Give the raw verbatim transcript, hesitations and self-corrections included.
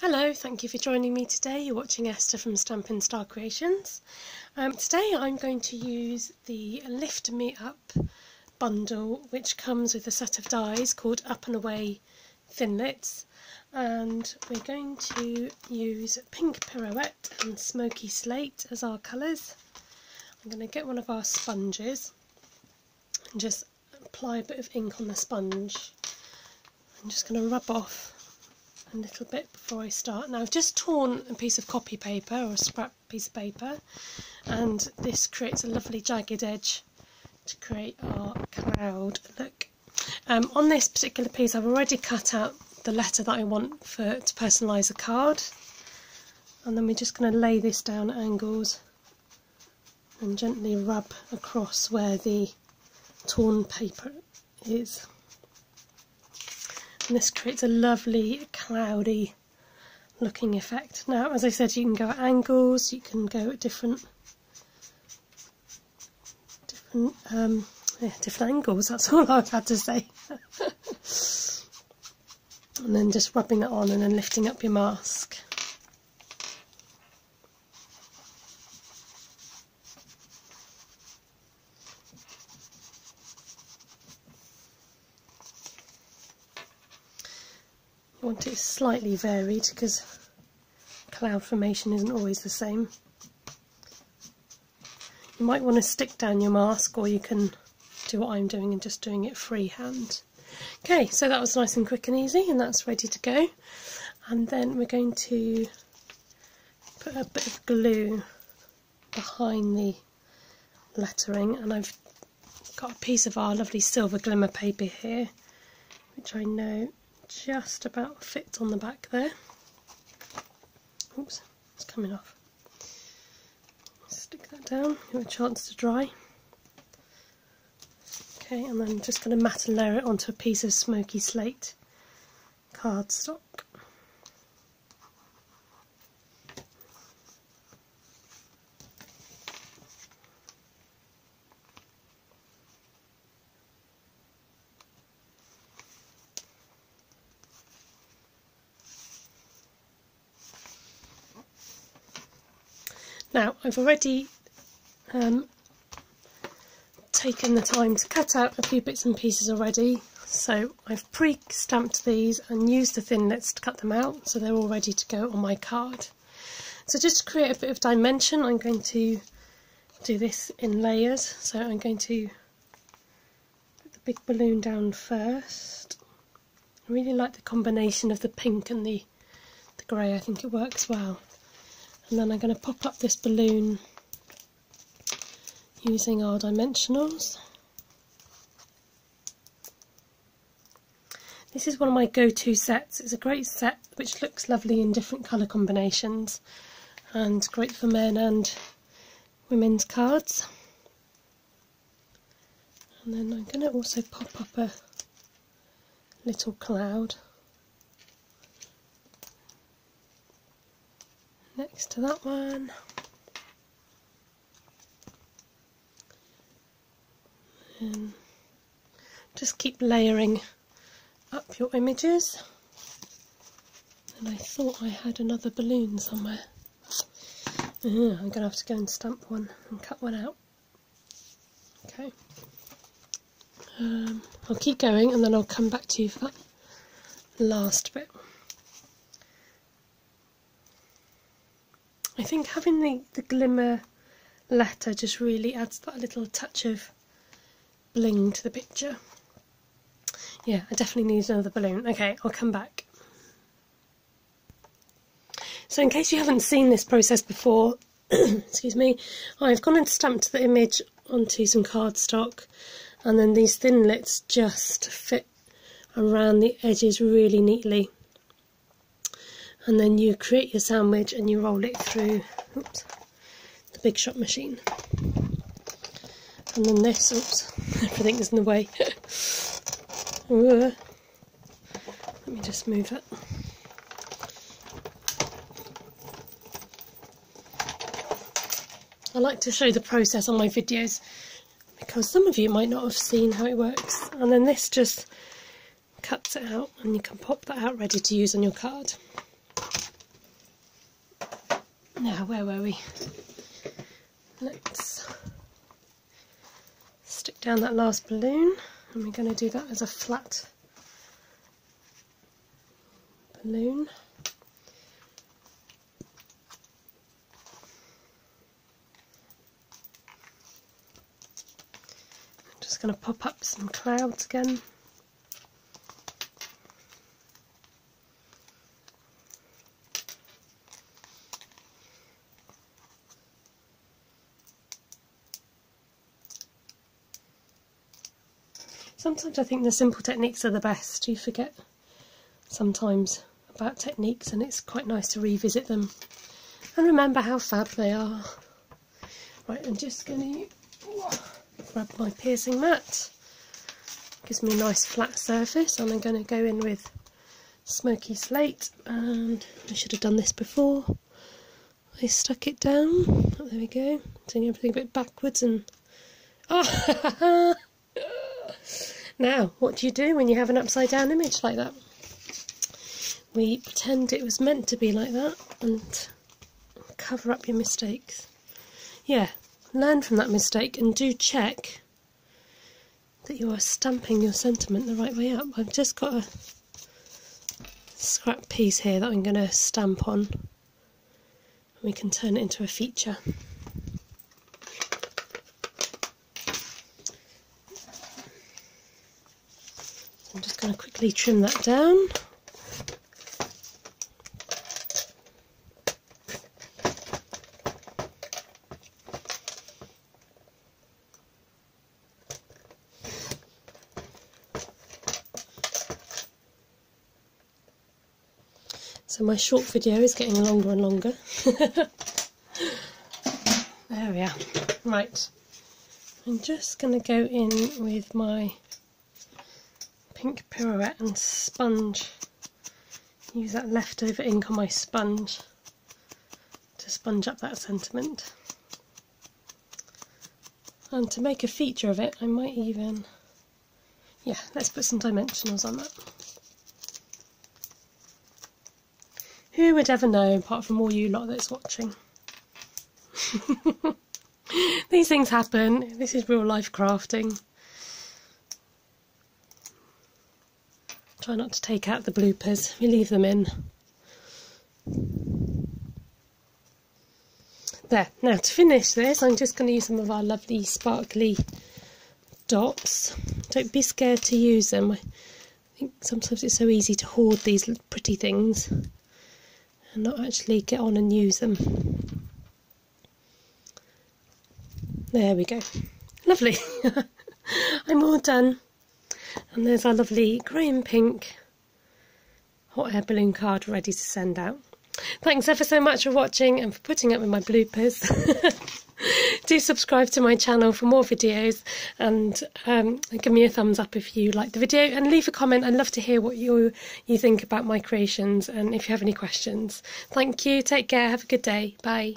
Hello, thank you for joining me today. You're watching Esther from Stampin' Star Creations. Um, today I'm going to use the Lift Me Up bundle, which comes with a set of dies called Up and Away Thinlits, and we're going to use Pink Pirouette and Smoky Slate as our colours. I'm going to get one of our sponges and just apply a bit of ink on the sponge. I'm just going to rub off a little bit before I start. Now I've just torn a piece of copy paper or a scrap piece of paper, and this creates a lovely jagged edge to create our cloud look. Um, on this particular piece I've already cut out the letter that I want for to personalise a card, and then we're just going to lay this down at angles and gently rub across where the torn paper is. And this creates a lovely cloudy looking effect. Now, as I said, you can go at angles, you can go at different different um yeah, different angles, that's all I've had to say. And then just rubbing that on and then lifting up your mask. You want it slightly varied because cloud formation isn't always the same. You might want to stick down your mask, or you can do what I'm doing and just doing it freehand. Okay, so that was nice and quick and easy, and that's ready to go. And then we're going to put a bit of glue behind the lettering, and I've got a piece of our lovely Silver Glimmer paper here, which I know just about fits on the back there. Oops, it's coming off. Stick that down, give it a chance to dry. Okay, and then I'm just going to matte layer it onto a piece of Smoky Slate cardstock. Now, I've already um, taken the time to cut out a few bits and pieces already, so I've pre-stamped these and used the Thinlits to cut them out, so they're all ready to go on my card. So just to create a bit of dimension, I'm going to do this in layers. So I'm going to put the big balloon down first. I really like the combination of the pink and the, the grey, I think it works well. And then I'm going to pop up this balloon using our Dimensionals. This is one of my go-to sets. It's a great set which looks lovely in different colour combinations, and great for men and women's cards. And then I'm going to also pop up a little cloud next to that one. And just keep layering up your images. And I thought I had another balloon somewhere. Yeah, I'm going to have to go and stamp one and cut one out. Okay. Um, I'll keep going and then I'll come back to you for that last bit. I think having the, the glimmer letter just really adds that little touch of bling to the picture. Yeah, I definitely need another balloon. Okay, I'll come back. So in case you haven't seen this process before, excuse me, I've gone and stamped the image onto some cardstock, and then these Thinlits just fit around the edges really neatly. And then you create your sandwich and you roll it through oops, the Big Shot machine. And then this, oops, everything is in the way. Let me just move that. I like to show the process on my videos because some of you might not have seen how it works. And then this just cuts it out, and you can pop that out ready to use on your card. Now, where were we? Let's stick down that last balloon, and we're going to do that as a flat balloon. I'm just going to pop up some clouds again. Sometimes I think the simple techniques are the best. You forget sometimes about techniques, and it's quite nice to revisit them and remember how fab they are. Right, I'm just going to grab my piercing mat. Gives me a nice flat surface, and I'm going to go in with Smoky Slate, and I should have done this before. I stuck it down. Oh, there we go. Doing everything a bit backwards and... oh! Now, what do you do when you have an upside down image like that? We pretend it was meant to be like that and cover up your mistakes. Yeah, learn from that mistake, and do check that you are stamping your sentiment the right way up. I've just got a scrap piece here that I'm going to stamp on, and we can turn it into a feature. I'm just going to quickly trim that down. So my short video is getting longer and longer. There we are. Right. I'm just going to go in with my Pink Pirouette and sponge, use that leftover ink on my sponge to sponge up that sentiment, and to make a feature of it I might even, yeah, let's put some dimensionals on that. Who would ever know, apart from all you lot that's watching? These things happen. This is real life crafting. Try not to take out the bloopers, we leave them in. There, now to finish this I'm just going to use some of our lovely sparkly dots. Don't be scared to use them. I think sometimes it's so easy to hoard these pretty things and not actually get on and use them. There we go. Lovely. I'm all done. And there's our lovely grey and pink hot air balloon card ready to send out. Thanks ever so much for watching and for putting up with my bloopers. Do subscribe to my channel for more videos, and um, give me a thumbs up if you like the video, and leave a comment. I'd love to hear what you, you think about my creations, and if you have any questions. Thank you, take care, have a good day, bye.